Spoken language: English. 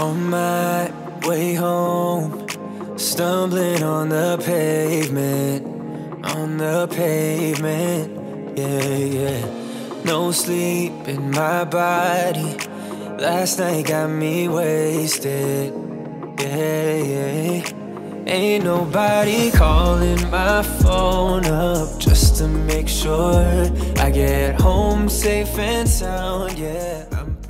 On my way home, stumbling on the pavement, on the pavement, yeah, yeah. No sleep in my body, last night got me wasted, yeah, yeah. Ain't nobody calling my phone up just to make sure I get home safe and sound, yeah. I'm